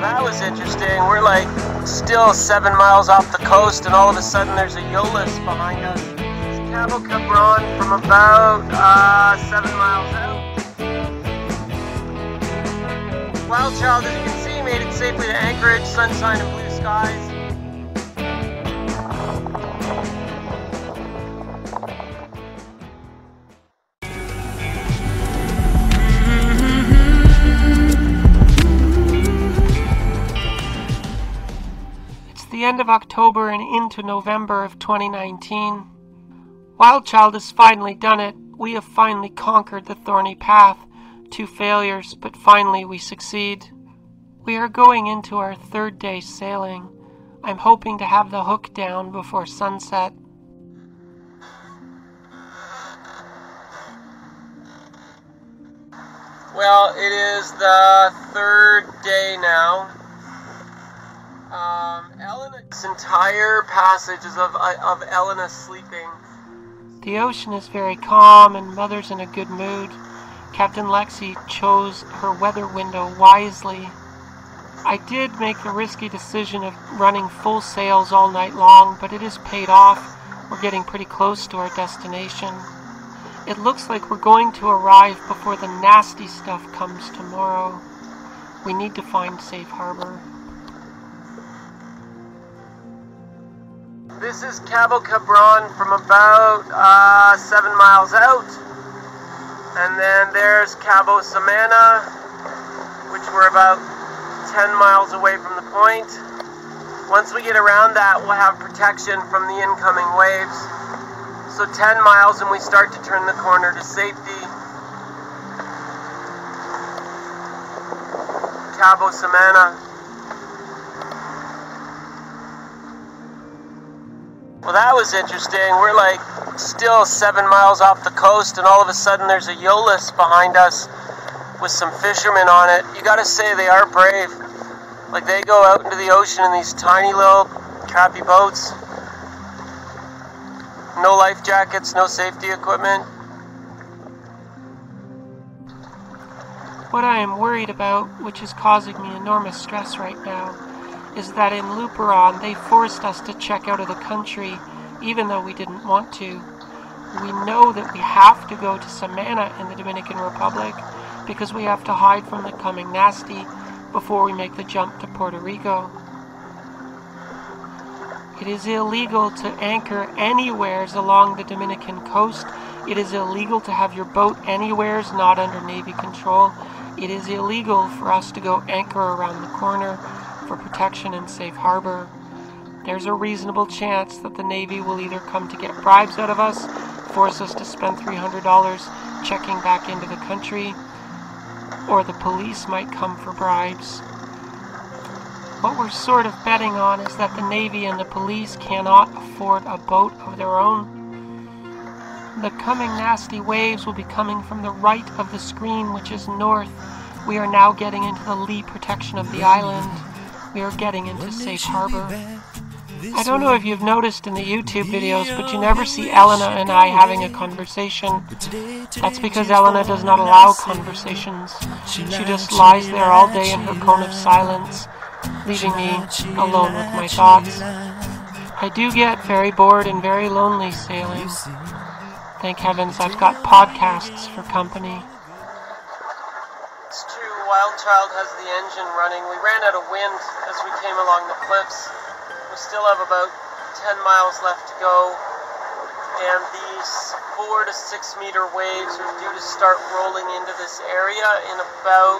Well, that was interesting. We're like still 7 miles off the coast, and all of a sudden there's a Yolis behind us. It's Cabo Cabrón from about 7 miles out. WildChild, as you can see, made it safely to Anchorage, sunshine and blue skies. The end of October and into November of 2019. WildChild has finally done it. We have finally conquered the thorny path. 2 failures, but finally we succeed. We are going into our 3rd day sailing. I'm hoping to have the hook down before sunset. Well, it is the 3rd day now. This entire passage is of Elena sleeping. The ocean is very calm and Mother's in a good mood. Captain Lexi chose her weather window wisely. I did make the risky decision of running full sails all night long, but it has paid off. We're getting pretty close to our destination. It looks like we're going to arrive before the nasty stuff comes tomorrow. We need to find safe harbor. This is Cabo Cabrón from about 7 miles out, and then there's Cabo Samana, which we're about 10 miles away from the point. Once we get around that, we'll have protection from the incoming waves. So 10 miles and we start to turn the corner to safety. Cabo Samana. Well, that was interesting. We're like still 7 miles off the coast, and all of a sudden there's a Yolis behind us with some fishermen on it. You gotta say they are brave. Like, they go out into the ocean in these tiny little crappy boats. No life jackets, no safety equipment. What I am worried about, which is causing me enormous stress right now, is that in Luperon they forced us to check out of the country even though we didn't want to. We know that we have to go to Samana in the Dominican Republic because we have to hide from the coming nasty before we make the jump to Puerto Rico. It is illegal to anchor anywheres along the Dominican coast. It is illegal to have your boat anywheres not under Navy control. It is illegal for us to go anchor around the corner for protection and safe harbor. There's a reasonable chance that the Navy will either come to get bribes out of us, force us to spend $300 checking back into the country, or the police might come for bribes. What we're sort of betting on is that the Navy and the police cannot afford a boat of their own. The coming nasty waves will be coming from the right of the screen, which is north. We are now getting into the lee protection of the island. We are getting into safe harbor. I don't know if you've noticed in the YouTube videos, but you never see Elena and I having a conversation. That's because Elena does not allow conversations. She just lies there all day in her cone of silence, leaving me alone with my thoughts. I do get very bored and very lonely sailing. Thank heavens I've got podcasts for company. It's true, WildChild has the engine running. We ran out of wind as we came along the cliffs. We still have about 10 miles left to go, and these 4 to 6 meter waves are due to start rolling into this area in about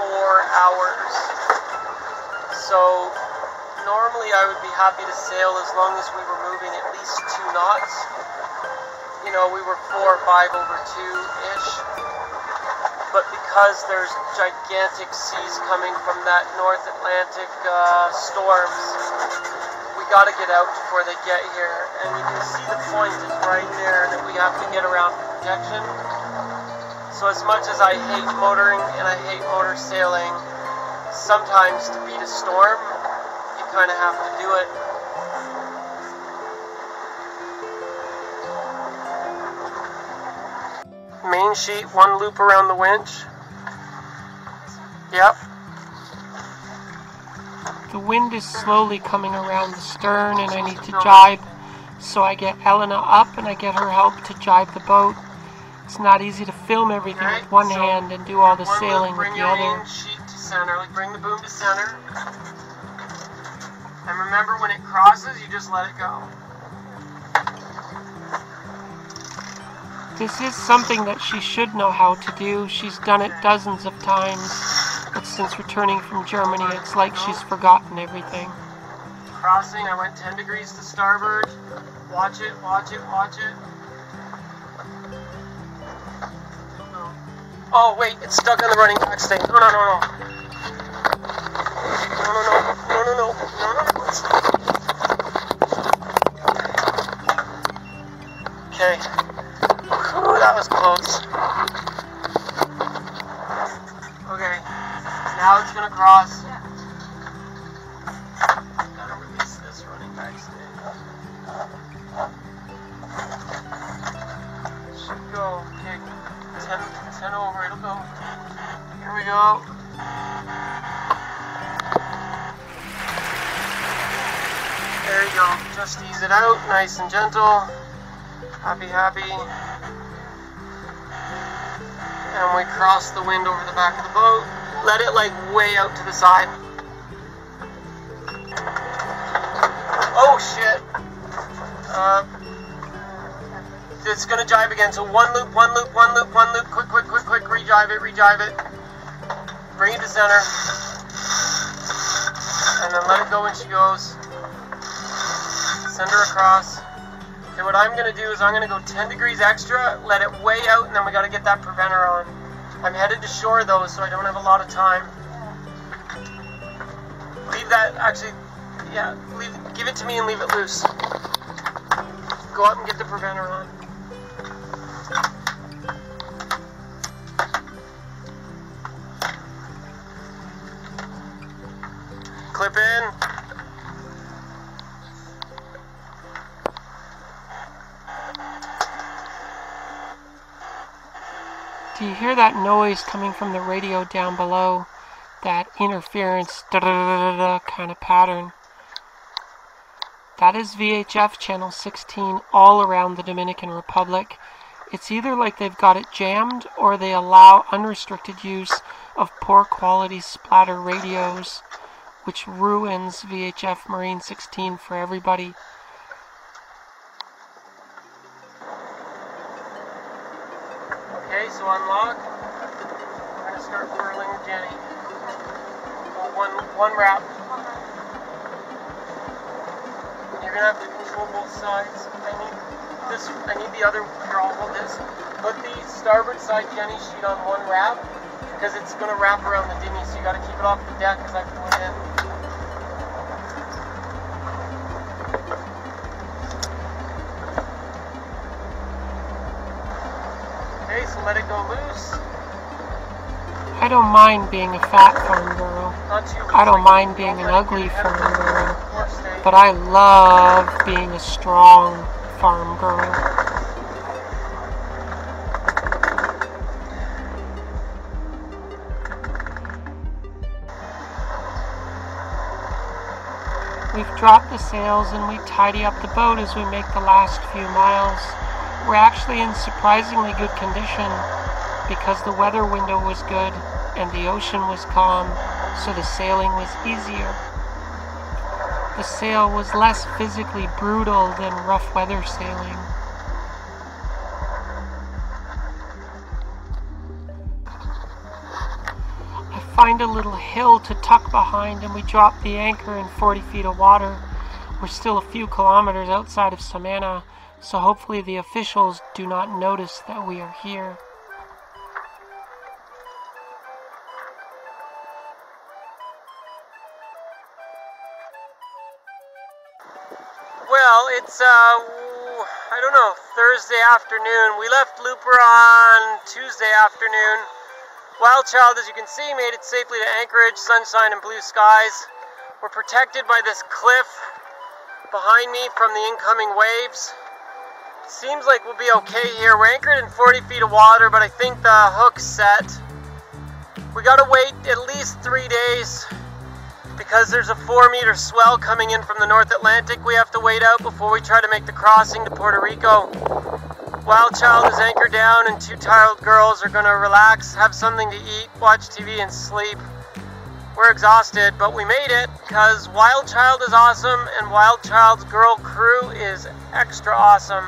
4 hours. So normally I would be happy to sail as long as we were moving at least 2 knots. You know, we were 4 or 5 over 2-ish. But because there's gigantic seas coming from that North Atlantic storms, we got to get out before they get here. And you can see the point is right there that we have to get around protection. So as much as I hate motoring and I hate motor sailing, sometimes to beat a storm, you kind of have to do it. Main sheet, 1 loop around the winch. Yep. The wind is slowly coming around the stern and I need to jibe, so I get Elena up and I get her help to jibe the boat. It's not easy to film everything with one hand and do all the sailing with the other. Bring the boom to center. And remember, when it crosses, you just let it go. This is something that she should know how to do. She's done it dozens of times, but since returning from Germany, it's like she's forgotten everything. Crossing, I went 10 degrees to starboard. Watch it, watch it, watch it. Oh, wait, it's stuck on the running box thing. No, no, no, no. No. Okay. Ooh, that was close. Okay. Now it's gonna cross. Gotta release this running back stay. Should go. Okay. 10 over, it'll go. Here we go. There you go. Just ease it out, nice and gentle. Happy, happy. And we cross the wind over the back of the boat. Let it like way out to the side. Oh shit. It's gonna jive again. So one loop, one loop, one loop, one loop. Quick, quick, quick, quick. Rejive it, rejive it. Bring it to center. And then let it go when she goes. Send her across. So what I'm going to do is I'm going to go 10 degrees extra, let it way out, and then we got to get that preventer on. I'm headed to shore, though, so I don't have a lot of time. Leave that, actually, yeah, leave, give it to me and leave it loose. Go out and get the preventer on. Clip in. Do you hear that noise coming from the radio down below? That interference, da-da-da-da-da kind of pattern. That is VHF channel 16 all around the Dominican Republic. It's either like they've got it jammed or they allow unrestricted use of poor quality splatter radios, which ruins VHF Marine 16 for everybody. So unlock, we're going to start whirling with Jenny. One wrap. You're going to have to control both sides. I need the other, here, I'll hold this. Put the starboard side Jenny sheet on one wrap, because it's going to wrap around the dinghy, so you got to keep it off the deck as I pull it in. Let it go loose. I don't mind being a fat farm girl. I don't mind being an ugly farm girl. But I love being a strong farm girl. We've dropped the sails and we tidy up the boat as we make the last few miles. We're actually in surprisingly good condition because the weather window was good and the ocean was calm, so the sailing was easier. The sail was less physically brutal than rough weather sailing. I find a little hill to tuck behind and we drop the anchor in 40 feet of water. We're still a few kilometers outside of Samana, so hopefully the officials do not notice that we are here. Well, it's, I don't know, Thursday afternoon. We left Luperon Tuesday afternoon. WildChild, as you can see, made it safely to Anchorage, sunshine and blue skies. We're protected by this cliff behind me from the incoming waves. Seems like we'll be okay here. We're anchored in 40 feet of water, but I think the hook's set. We gotta wait at least 3 days because there's a 4-meter swell coming in from the North Atlantic, we have to wait out before we try to make the crossing to Puerto Rico. WildChild is anchored down and two tired girls are gonna relax, have something to eat, watch TV and sleep. We're exhausted, but we made it because WildChild is awesome and WildChild's girl crew is extra awesome.